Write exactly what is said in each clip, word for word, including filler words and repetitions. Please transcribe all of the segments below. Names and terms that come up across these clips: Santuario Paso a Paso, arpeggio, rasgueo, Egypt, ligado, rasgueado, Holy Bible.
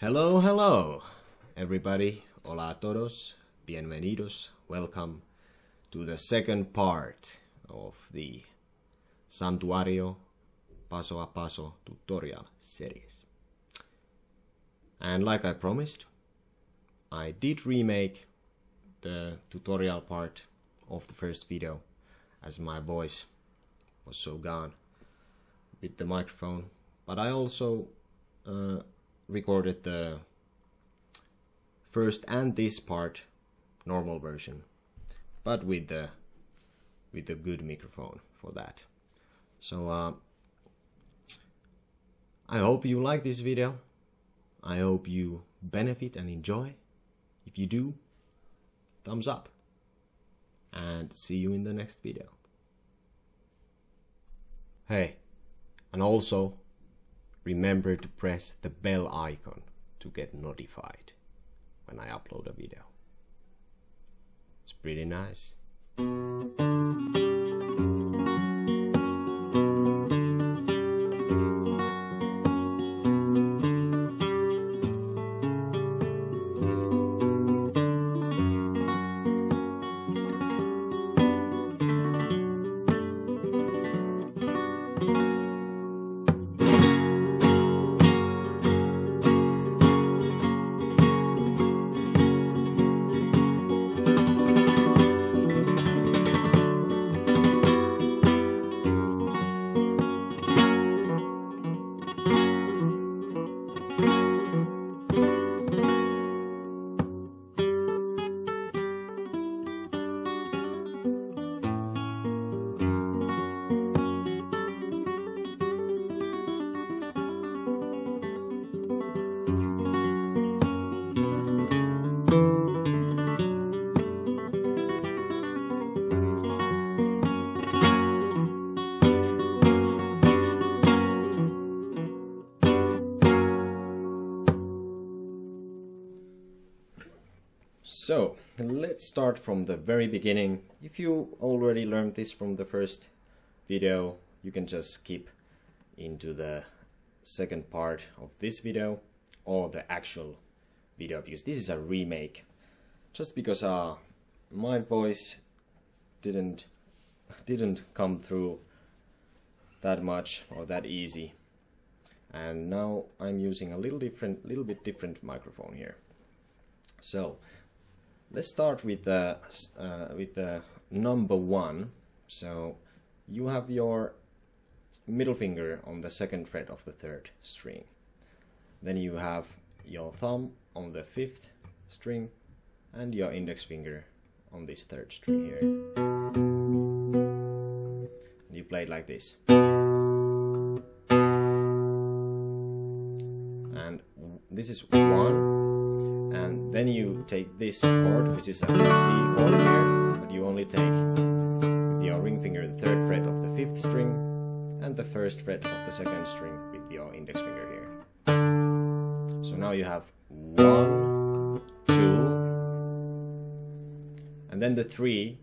Hello, hello, everybody. Hola a todos. Bienvenidos. Welcome to the second part of the Santuario Paso a Paso tutorial series. And like I promised, I did remake the tutorial part of the first video as my voice was so gone with the microphone. But I also uh, recorded the first and this part normal version, but with the with the good microphone for that. So uh, I hope you like this video. I hope you benefit and enjoy. If you do, thumbs up, and see you in the next video. Hey, and also remember to press the bell icon to get notified when I upload a video. It's pretty nice. So let's start from the very beginning. If you already learned this from the first video, you can just skip into the second part of this video or the actual video, because this is a remake. Just because uh, my voice didn't didn't come through that much or that easy, and now I'm using a little different, little bit different microphone here. So let's start with the uh, with the number one. So you have your middle finger on the second fret of the third string. Then you have your thumb on the fifth string and your index finger on this third string here. And you play it like this. And this is one. And then you take this chord, which is a C chord here, but you only take with your ring finger the third fret of the fifth string and the first fret of the second string with your index finger here. So now you have one, two, and then the three,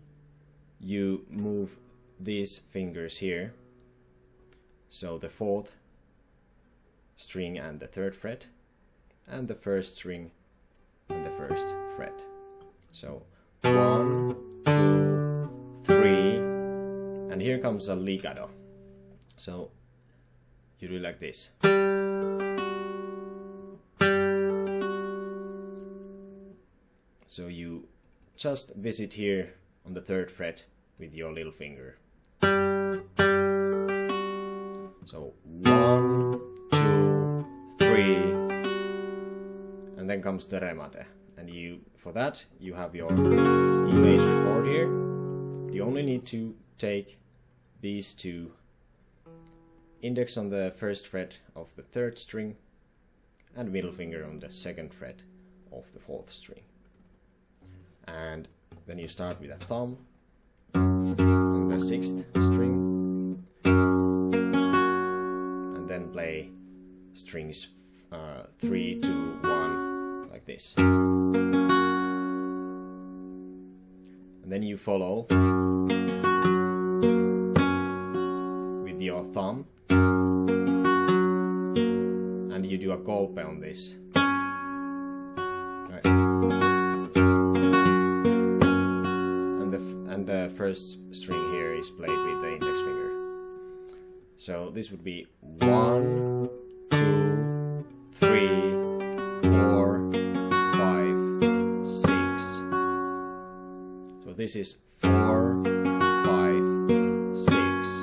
you move these fingers here. So the fourth string and the third fret, and the first string and the first fret. So one, two, three, and here comes a ligado. So you do it like this. So you just visit here on the third fret with your little finger. So one, two, three. And then comes the remate, and you for that you have your E major chord here. You only need to take these two, index on the first fret of the third string and middle finger on the second fret of the fourth string, and then you start with a thumb on the sixth string and then play strings uh, three, two, one. Like this, and then you follow with your thumb and you do a golpe on this, right? And the, and the first string here is played with the index finger. So this would be one, two, three, four, five, six. So this is four, five, six.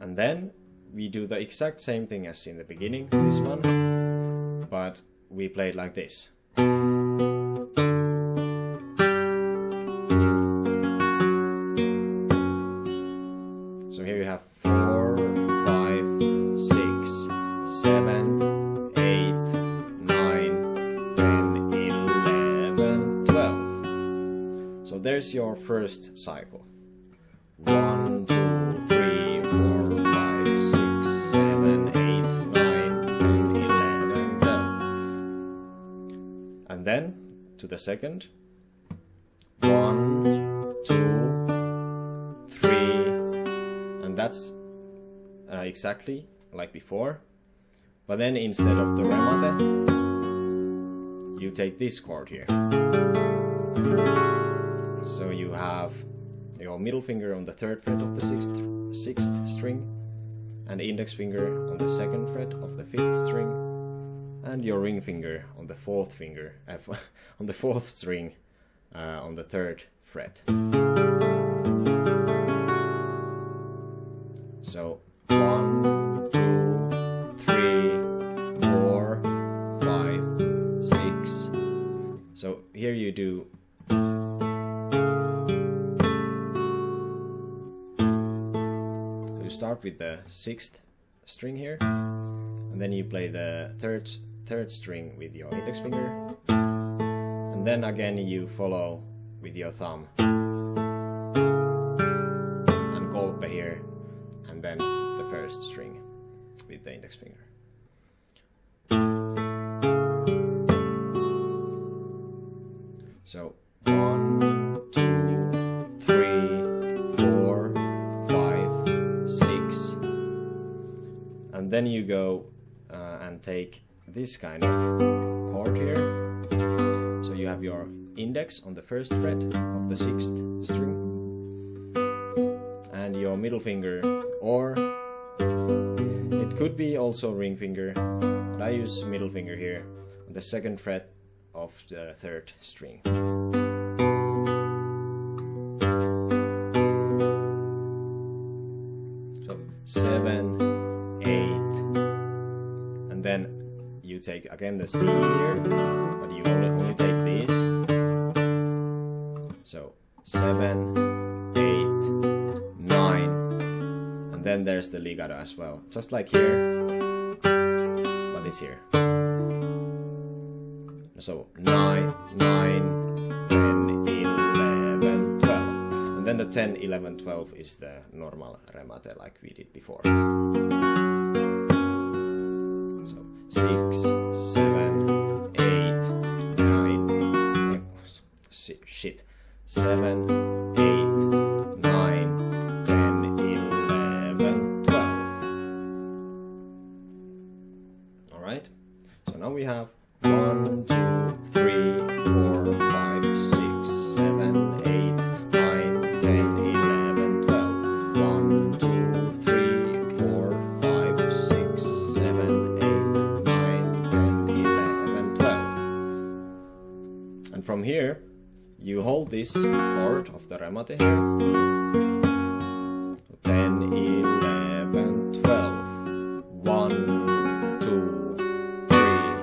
And then we do the exact same thing as in the beginning, this one, but we play it like this. So here you have four, five, six, seven, eight, nine, ten, eleven, twelve. So there's your first cycle. One, two, three, four, and then to the second, one, two, three, and that's uh, exactly like before, but then instead of the remate, you take this chord here. So you have your middle finger on the third fret of the sixth, sixth string, and index finger on the second fret of the fifth string, and your ring finger on the fourth finger, uh, on the fourth string, uh, on the third fret. So one, two, three, four, five, six. So here you do. So you start with the sixth string here, and then you play the third. third string with your index finger, and then again you follow with your thumb and golpe here, and then the first string with the index finger. So one, two, three, four, five, six, and then you go uh, and take this kind of chord here. So you have your index on the first fret of the sixth string, and your middle finger, or it could be also ring finger, but I use middle finger here on the second fret of the third string. So seven, eight, and then you take again the C here, but you only, only take this. So seven, eight, nine, and then there's the ligado as well, just like here, but it's here. So nine, nine, ten, eleven, twelve, and then the ten, eleven, twelve is the normal remate like we did before. Six, seven, eight, nine, shit, seven, eight, nine, ten, eleven, twelve. Alright, so now we have one, two, three, four, five, six, seven, eight, nine, ten, eleven, twelve. One, two, three, four, five, six, seven, and from here, you hold this chord of the remate, ten, eleven, twelve, one, two, three.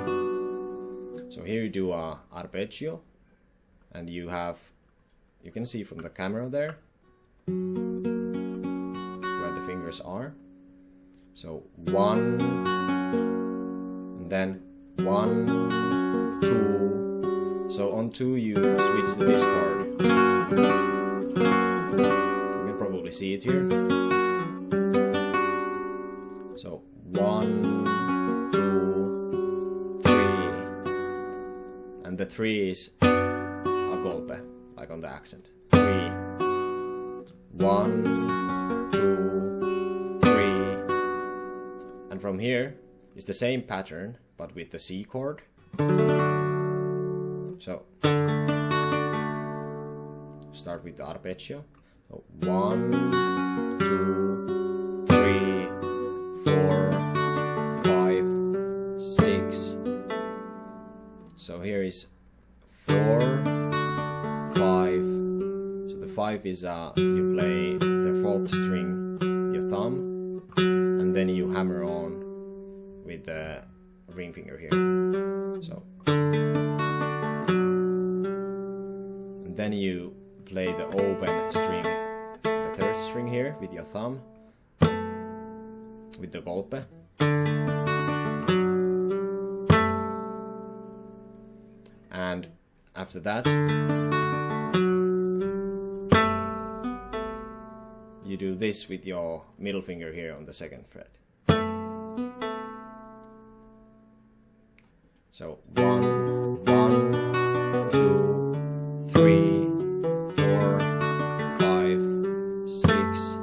So here you do a arpeggio, and you have, you can see from the camera there, where the fingers are. So one, and then one, two. So on two you switch to this chord. You can probably see it here. So one, two, three. And the three is a golpe, like on the accent. Three. One, two, three. And from here is the same pattern, but with the C chord. So start with the arpeggio. So one, two, three, four, five, six. So here is four, five. So the five is uh you play the fourth string with your thumb, and then you hammer on with the ring finger here. So and then you play the open string, the third string here with your thumb, with the golpe. And after that, you do this with your middle finger here on the second fret. So one, one, two, three, four, five, six.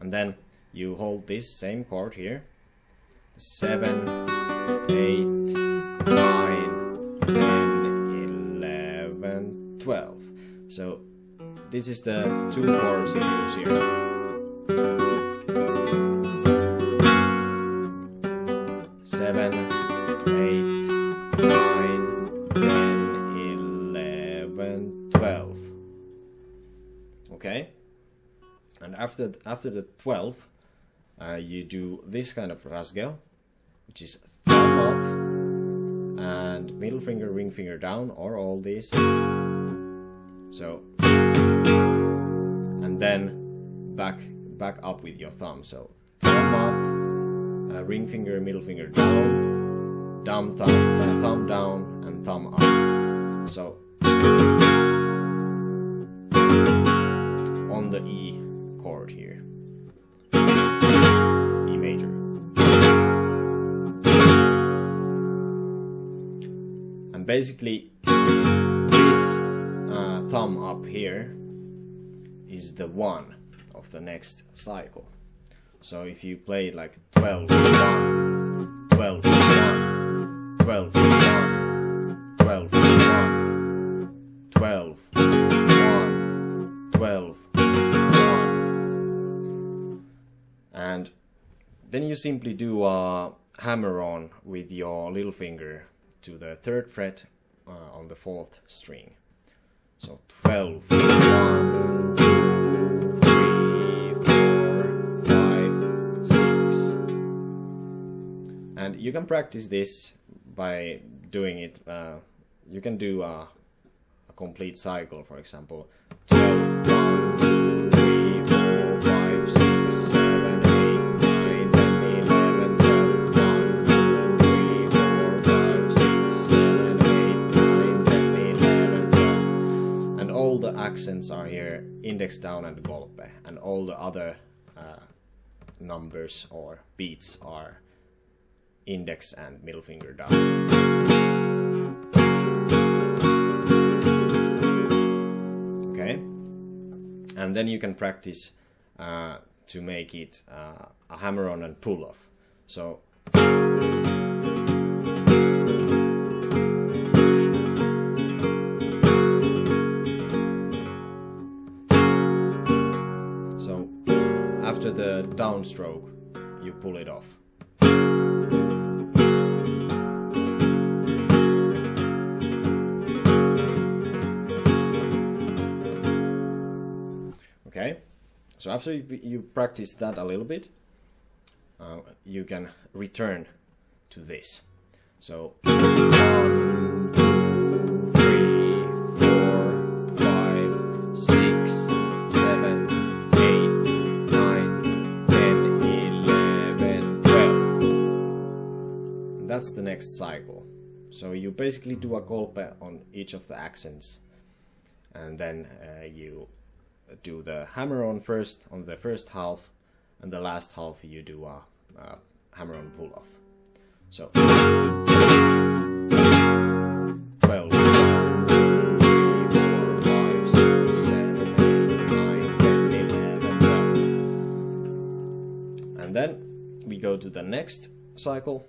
And then you hold this same chord here. Seven, eight, nine, ten, eleven, twelve. So this is the two chords you use here. Seven, eight, nine, ten, eleven, twelve. Okay, and after after the twelve, uh, you do this kind of rasgueo, which is thumb up and middle finger, ring finger down, or all these. So and then back back up with your thumb. So thumb up. Uh, ring finger, middle finger down, thumb, thumb, thumb down, and thumb up. So on the E chord here, E major, and basically this uh, thumb up here is the one of the next cycle. So if you play like twelve, one, twelve, one, twelve, one, twelve, one, twelve, one, twelve, one, and then you simply do a hammer on with your little finger to the third fret uh, on the fourth string. So twelve, one, and you can practice this by doing it. Uh, you can do a, a complete cycle, for example, twelve, one, two, three, four, five, six, seven, eight, nine, ten, eleven, twelve, one, two, three, four, five, six, seven, eight, nine, ten, eleven, twelve. And all the accents are here indexed down and golpe, and all the other uh, numbers or beats are index and middle finger down. Okay, and then you can practice uh, to make it uh, a hammer on and pull off. So so after the downstroke you pull it off. Okay, so after you, you practice that a little bit, uh, you can return to this. So one, two, three, four, five, six, seven, eight, nine, ten, eleven, twelve. And that's the next cycle. So you basically do a golpe on each of the accents, and then uh, you do the hammer on first on the first half, and the last half you do a, a hammer on pull off. So twelve, one, two, three, four, five, six, seven, eight, nine, ten, eleven, twelve. And then we go to the next cycle,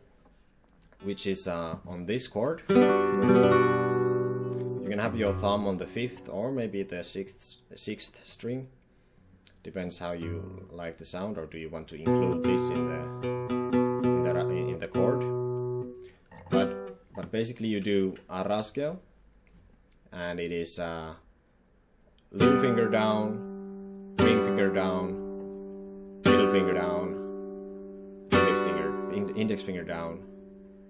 which is uh, on this chord. You can have your thumb on the fifth or maybe the sixth, sixth string. Depends how you like the sound, or do you want to include this in the in the, in the chord. But but basically you do a rasgueo, and it is a little finger down, ring finger down, middle finger down, index finger index finger down,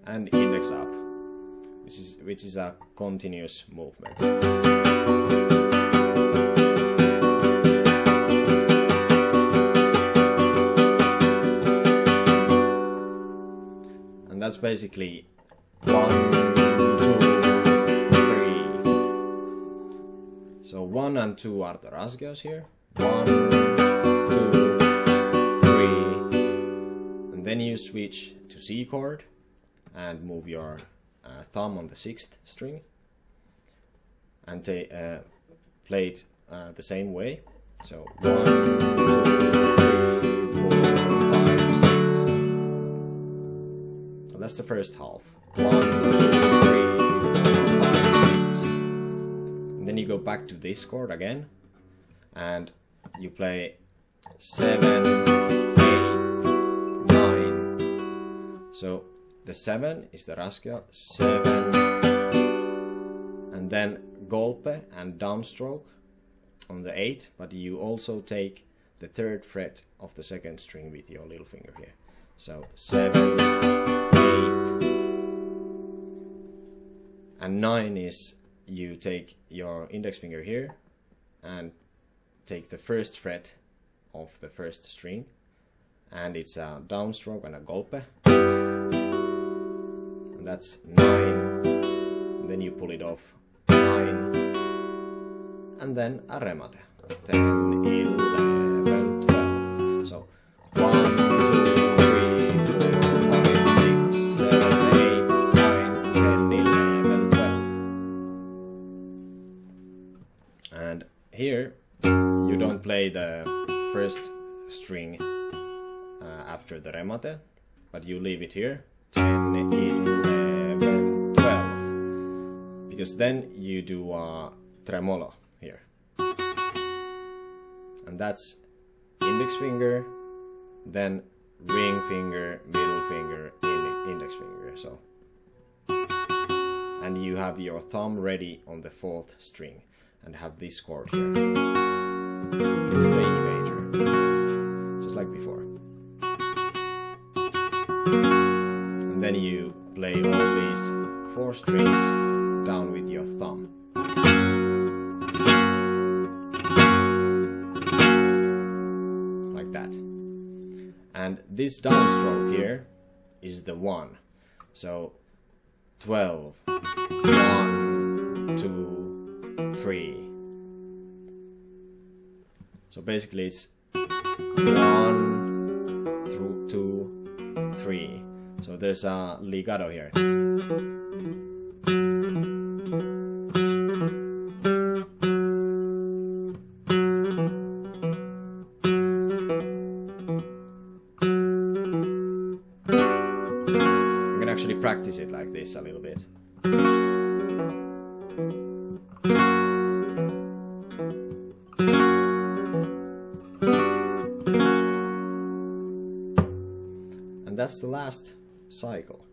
and index up, which is which is a continuous movement. That's basically one, two, three. So one and two are the rasgueos here. One, two, three. And then you switch to C chord and move your uh, thumb on the sixth string and uh, play it uh, the same way. So one, two, that's the first half. One, two, three, five, six. And then you go back to this chord again, and you play seven, eight, nine. So the seven is the rasgueo, seven, and then golpe and downstroke on the eight, but you also take the third fret of the second string with your little finger here. So seven. And nine is you take your index finger here and take the first fret of the first string, and it's a downstroke and a golpe, and that's nine. And then you pull it off, nine, and then a remate, ten, eleven, twelve. So here, you don't play the first string uh, after the remate, but you leave it here, ten, eleven, twelve, because then you do a tremolo here. And that's index finger, then ring finger, middle finger, index finger, so. And you have your thumb ready on the fourth string, and have this chord here, which is the E major, just like before. And then you play all these four strings down with your thumb. Like that. And this downstroke here is the one. So twelve, one, two, three. So basically it's one through two, three. So there's a ligado here. You can actually practice it like this a little bit. That's the last cycle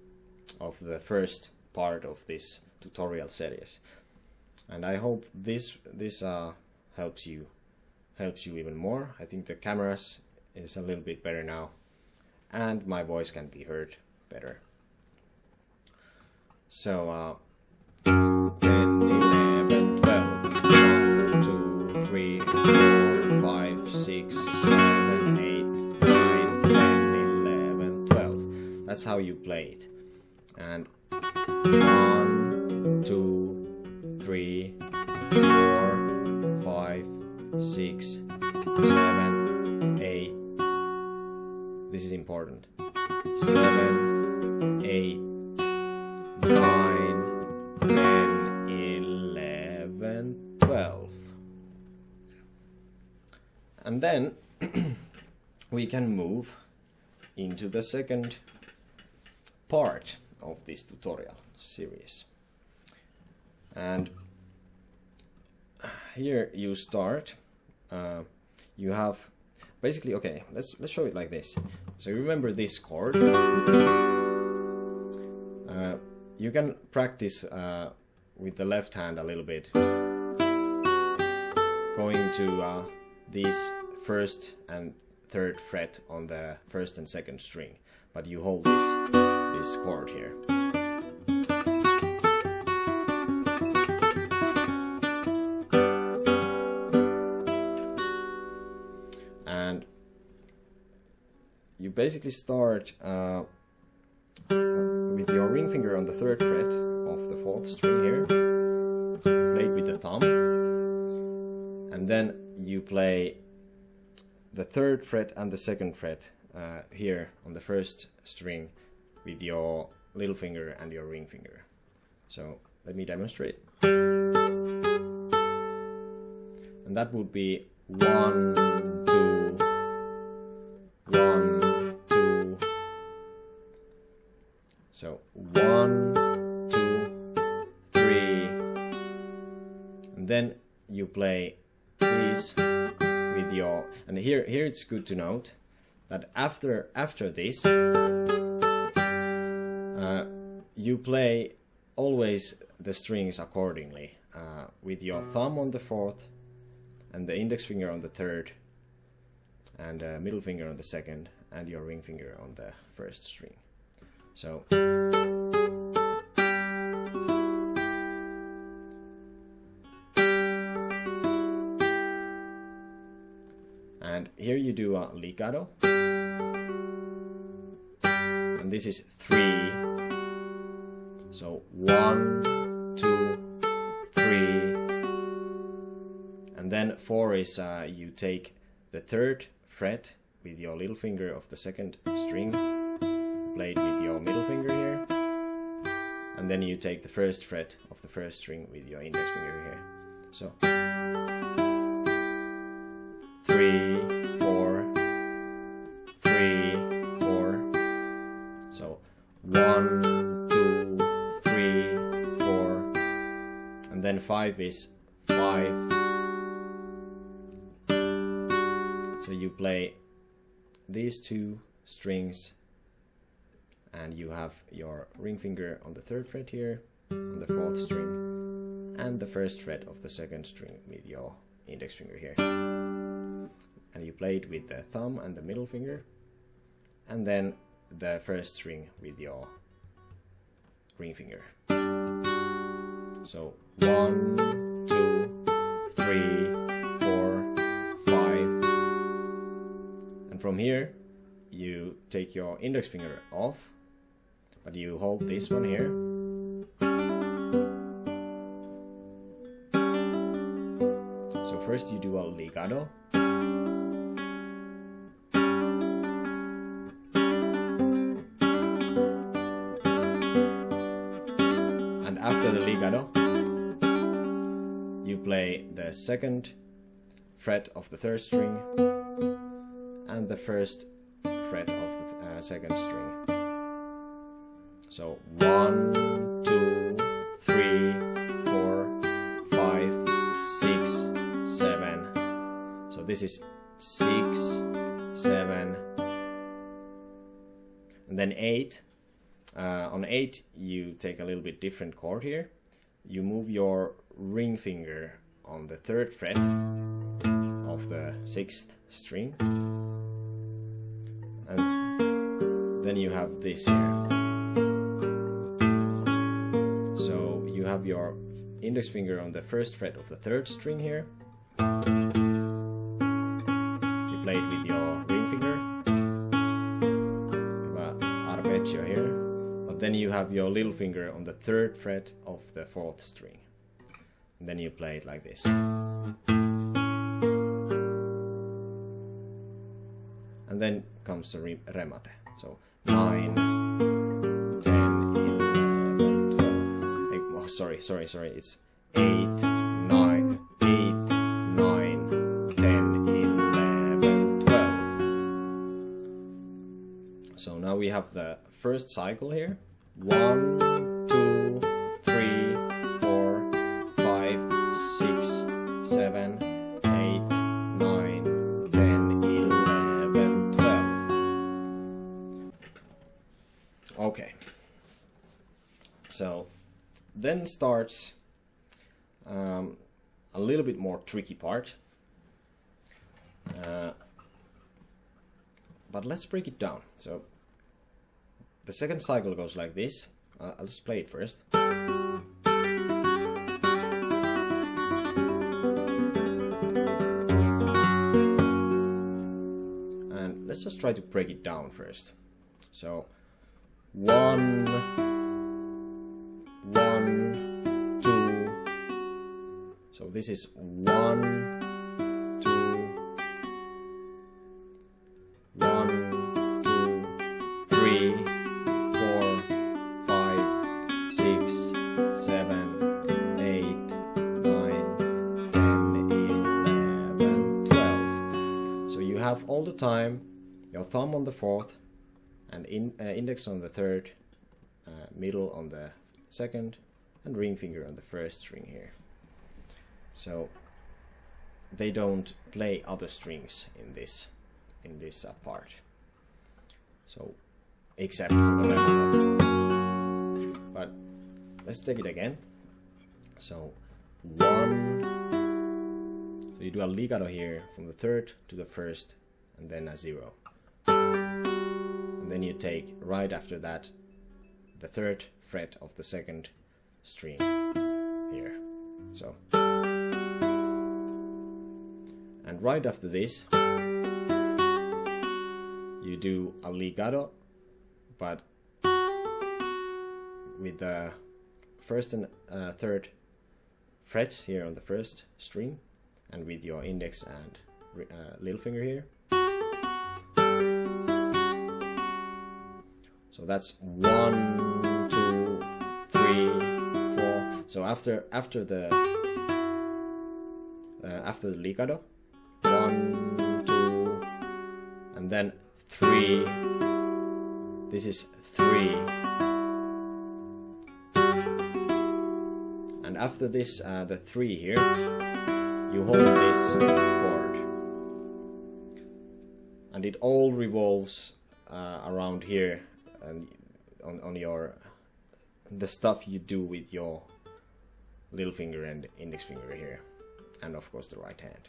of the first part of this tutorial series, and I hope this this uh, helps you helps you even more. I think the cameras is a little bit better now, and my voice can be heard better. So uh, ten, eleven, twelve, one, two, three, four, five, six, seven, eight, nine, ten, eleven, twelve. That's how you play it. And one, two, three, four, five, six, seven, eight. This is important. seven, eight, nine, ten, eleven, twelve. And then we can move into the second part of this tutorial series. And here you start, uh, you have basically, okay, let's let's show it like this. So you remember this chord. Uh, you can practice uh, with the left hand a little bit, going to uh, these first and third fret on the first and second string, but you hold this this chord here. You basically start uh, with your ring finger on the third fret of the fourth string here, played with the thumb, and then you play the third fret and the second fret uh, here on the first string with your little finger and your ring finger. So let me demonstrate. And that would be one, two, one. So one, two, three, and then you play these with your. And here, here it's good to note that after after this, uh, you play always the strings accordingly, uh, with your thumb on the fourth, and the index finger on the third, and uh, middle finger on the second, and your ring finger on the first string. So, and here you do a ligado, and this is three. So one, two, three, and then four is uh, you take the third fret with your little finger of the second string, played with your middle finger here, and then you take the first fret of the first string with your index finger here. So three, four, three, four. So one, two, three, four, and then five is five. So you play these two strings, and you have your ring finger on the third fret here, on the fourth string, and the first fret of the second string with your index finger here. And you play it with the thumb and the middle finger, and then the first string with your ring finger. So one, two, three, four, five, and from here you take your index finger off, but you hold this one here, so first you do a ligado, and after the ligado you play the second fret of the third string and the first fret of the uh, second string. So one, two, three, four, five, six, seven. So this is six, seven, and then eight. Uh, on eight, you take a little bit different chord here. You move your ring finger on the third fret of the sixth string. Then you have this here. So you have your index finger on the first fret of the third string here. You play it with your ring finger. You have an arpeggio here. But then you have your little finger on the third fret of the fourth string. And then you play it like this. And then comes the remate. So nine, ten, eleven, twelve. Eight, oh, sorry, sorry, sorry. It's eight, nine, eight, nine, ten, eleven, twelve. So now we have the first cycle here, One, two, three, four, five, six, seven, eight, nine, ten, eleven, twelve. Okay. So then starts um, a little bit more tricky part. Uh, but let's break it down. So the second cycle goes like this. Uh, I'll just play it first. And let's just try to break it down first. So one, one, two. So this is one. All the time, your thumb on the fourth, and in, uh, index on the third, uh, middle on the second, and ring finger on the first string here. So they don't play other strings in this in this uh, part. So except for the level. But let's take it again. So one. So you do a ligado here from the third to the first. And then a zero, and then you take right after that the third fret of the second string here, so, and right after this you do a ligado, but with the first and uh, third frets here on the first string, and with your index and uh, little finger here. So that's one, two, three, four. So after after the uh, after the ligado, one, two, and then three. This is three, and after this, uh, the three here, you hold this chord, and it all revolves uh, around here. And on, on your the stuff you do with your little finger and index finger here, and of course the right hand.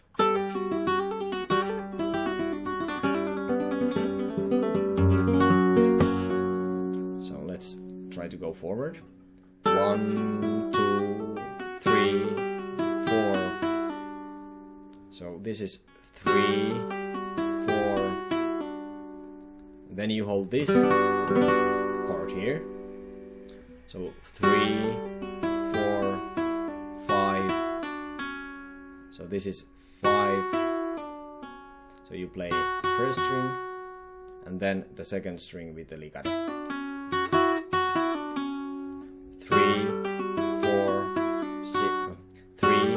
So let's try to go forward. One, two, three, four. So this is three. Then you hold this chord here, so three, four, five, so this is five, so you play first string and then the second string with the ligado, three, four, six, three,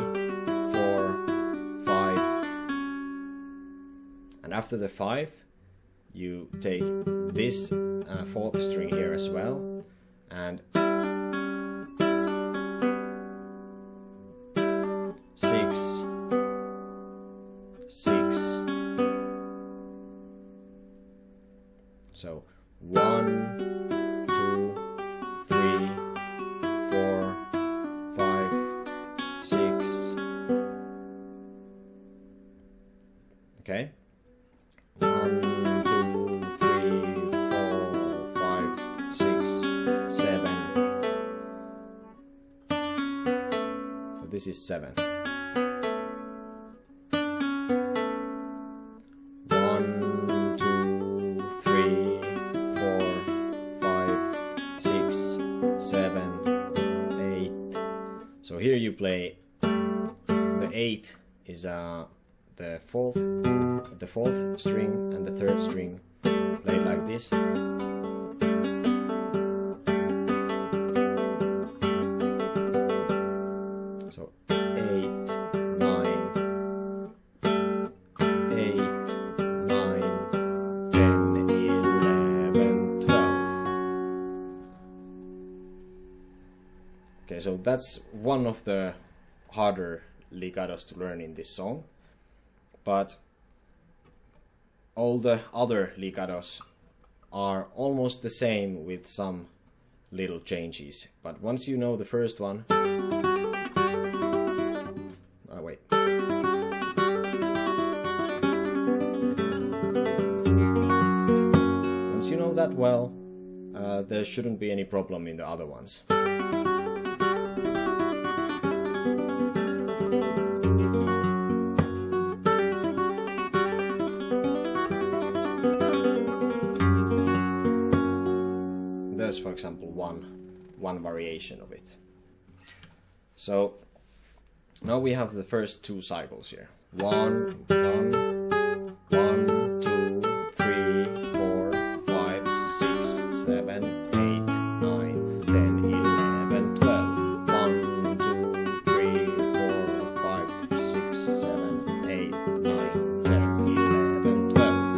four, five, and after the five, you take this uh, fourth string here as well, and six, six. So one, two, three, four, five, six. Okay. This is seven. One, two, three, four, five, six, seven, eight. So here you play the eight is uh, the fourth, the fourth string and the third string played like this. So that's one of the harder ligados to learn in this song, but all the other ligados are almost the same with some little changes. But once you know the first one, oh wait, once you know that well, uh, there shouldn't be any problem in the other ones. For example, one one variation of it. So now we have the first two cycles here. One, one, one, two, three, four, five, six, seven, eight, nine, ten, eleven, twelve. One, two, three, four, five, six, seven, eight, nine, ten, eleven, twelve.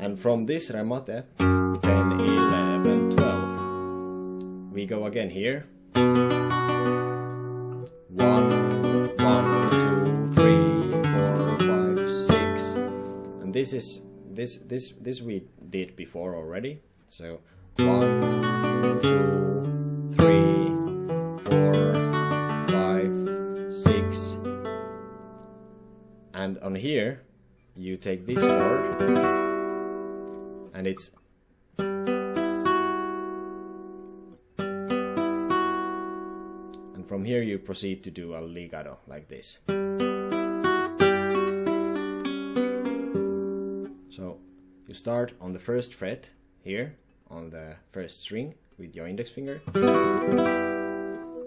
And from this remate, ten, eleven. We go again here. One, one, two, three, four, five, six. And this is this this this we did before already. So one, two, three, four, five, six. And on here you take this chord and it's from here you proceed to do a ligado like this. So you start on the first fret here on the first string with your index finger,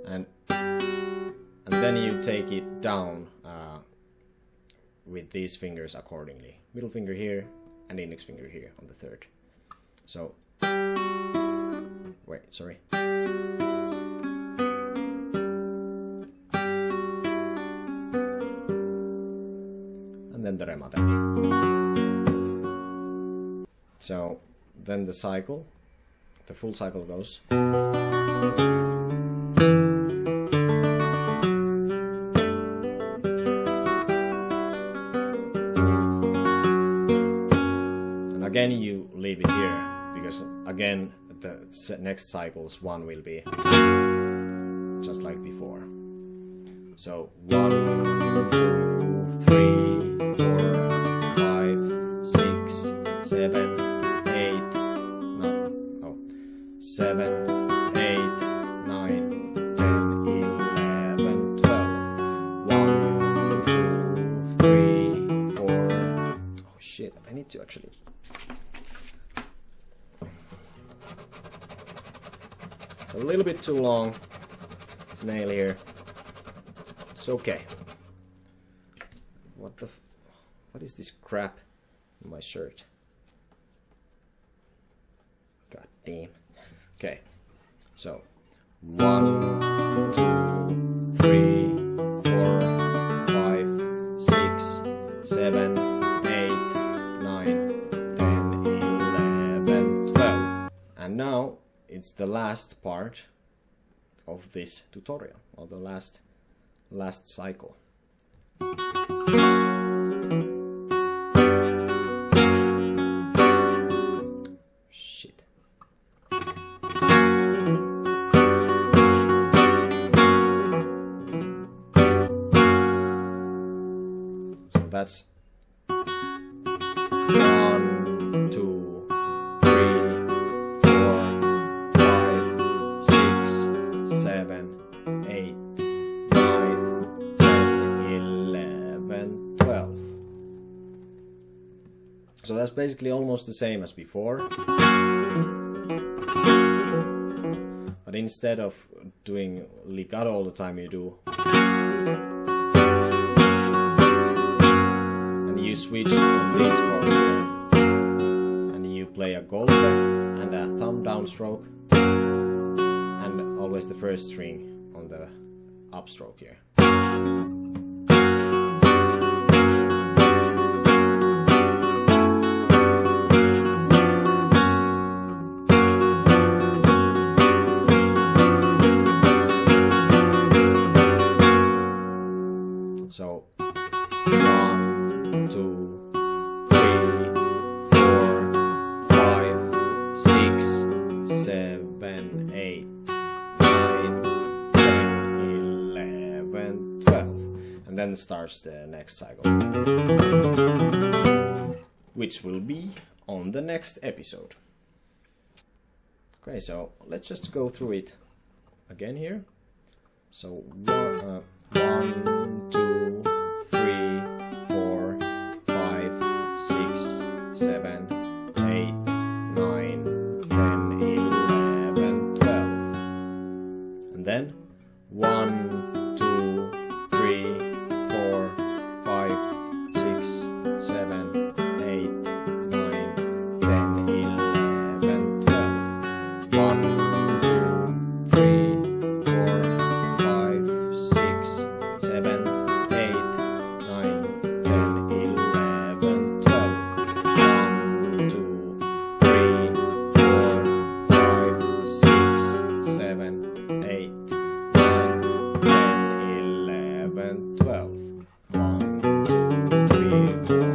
and and then you take it down uh, with these fingers accordingly. Middle finger here and index finger here on the third. So wait, sorry. Then the remate. So then the cycle, the full cycle goes. And again you leave it here, because again the next cycle's one will be just like before. So one, two, three, seven, eight, no, oh, seven, eight, nine, ten, eleven, twelve, one, two, three, four. Oh shit, I need to actually. It's a little bit too long. It's nail here. It's okay. What the? F what is this crap in my shirt? God damn. Okay, so one, two, three, four, five, six, seven, eight, nine, ten, eleven, twelve. And now it's the last part of this tutorial, or the last last cycle. That's one, two, three, four, five, six, seven, eight, nine, ten, eleven, twelve. So that's basically almost the same as before. But instead of doing ligado all the time, you do. You switch on these chords here, and you play a golpe and a thumb down stroke, and always the first string on the upstroke here. then starts the next cycle, which will be on the next episode. Okay, so let's just go through it again here. So one, uh, one, two, three, four, five, six, seven, eight, nine, ten, eleven, twelve, and then one, two, three, four, five, six, seven, eight, nine, ten, eleven, twelve, one. twelve, one, two, three, four.